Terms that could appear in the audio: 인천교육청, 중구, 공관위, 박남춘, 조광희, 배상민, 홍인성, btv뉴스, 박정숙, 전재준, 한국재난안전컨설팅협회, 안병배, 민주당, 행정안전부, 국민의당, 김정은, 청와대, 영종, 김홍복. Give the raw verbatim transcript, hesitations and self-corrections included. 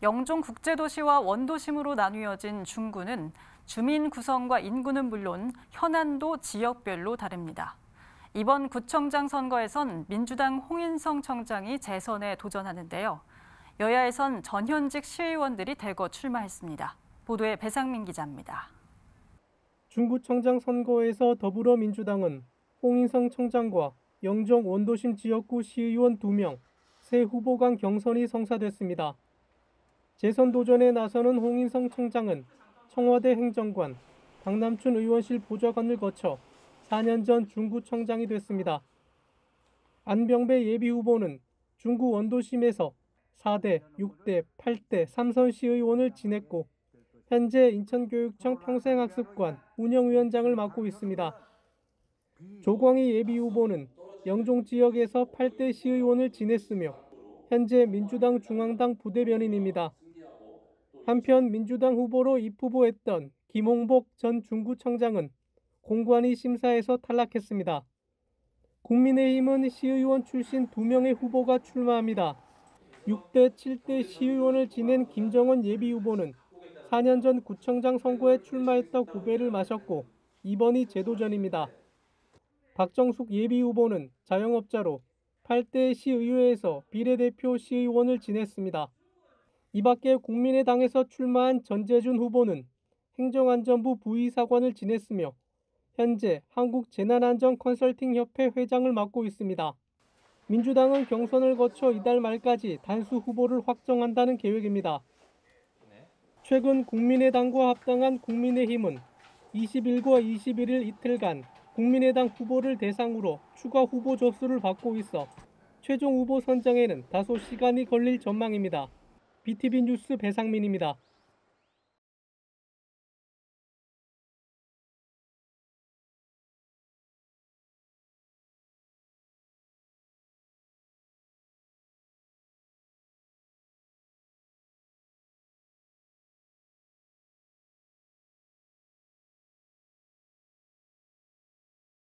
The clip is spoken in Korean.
영종 국제도시와 원도심으로 나뉘어진 중구는 주민 구성과 인구는 물론 현안도 지역별로 다릅니다. 이번 구청장 선거에선 민주당 홍인성 청장이 재선에 도전하는데요. 여야에선 전현직 시의원들이 대거 출마했습니다. 보도에 배상민 기자입니다. 중구청장 선거에서 더불어민주당은 홍인성 청장과 영종 원도심 지역구 시의원 두 명, 세 후보 간 경선이 성사됐습니다. 재선 도전에 나서는 홍인성 청장은 청와대 행정관, 박남춘 의원실 보좌관을 거쳐 사 년 전 중구청장이 됐습니다. 안병배 예비후보는 중구 원도심에서 사 대, 육 대, 팔 대 삼선시의원을 지냈고 현재 인천교육청 평생학습관 운영위원장을 맡고 있습니다. 조광희 예비후보는 영종지역에서 팔 대 시의원을 지냈으며 현재 민주당 중앙당 부대변인입니다. 한편 민주당 후보로 입후보했던 김홍복 전 중구청장은 공관위 심사에서 탈락했습니다. 국민의힘은 시의원 출신 두 명의 후보가 출마합니다. 육 대, 칠 대 시의원을 지낸 김정은 예비후보는 사 년 전 구청장 선거에 출마했다 고배를 마셨고 이번이 재도전입니다. 박정숙 예비후보는 자영업자로 팔 대 시의회에서 비례대표 시의원을 지냈습니다. 이밖에 국민의당에서 출마한 전재준 후보는 행정안전부 부의사관을 지냈으며 현재 한국재난안전컨설팅협회 회장을 맡고 있습니다. 민주당은 경선을 거쳐 이달 말까지 단수 후보를 확정한다는 계획입니다. 최근 국민의당과 합당한 국민의힘은 이십일과 이십일일 이틀간 국민의당 후보를 대상으로 추가 후보 접수를 받고 있어 최종 후보 선정에는 다소 시간이 걸릴 전망입니다. 비티비 뉴스 배상민입니다.